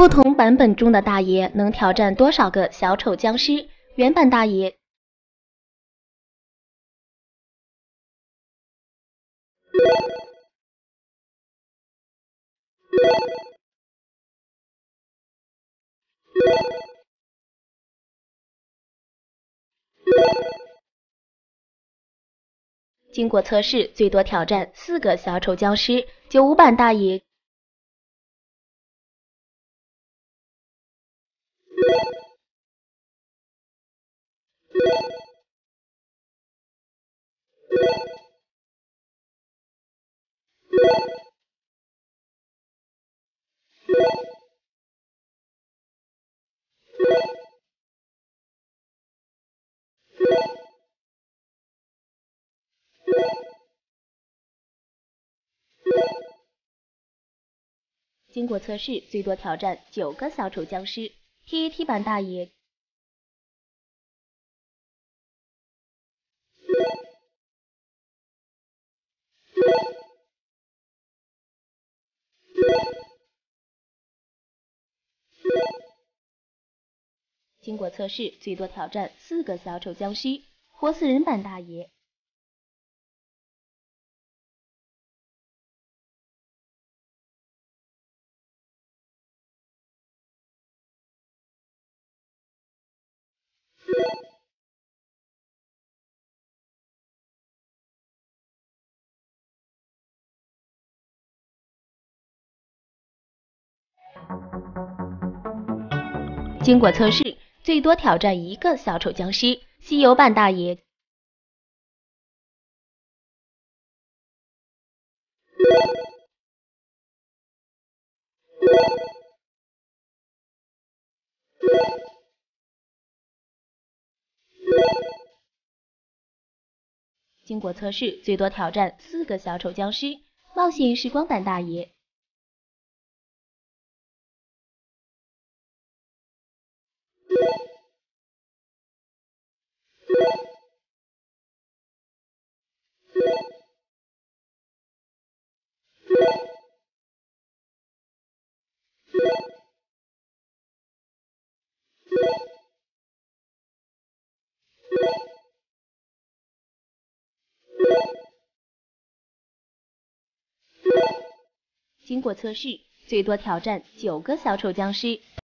不同版本中的大爷能挑战多少个小丑僵尸？原版大爷。 经过测试，最多挑战4个小丑僵尸。95版大爷。 经过测试，最多挑战9个小丑僵尸。TAT 版大爷。 经过测试，最多挑战4个小丑僵尸。活死人版大爷。 经过测试，最多挑战1个小丑僵尸。西游版大爷。 经过测试，最多挑战4个小丑僵尸。冒险时光版大爷。 经过测试，最多挑战9个小丑僵尸。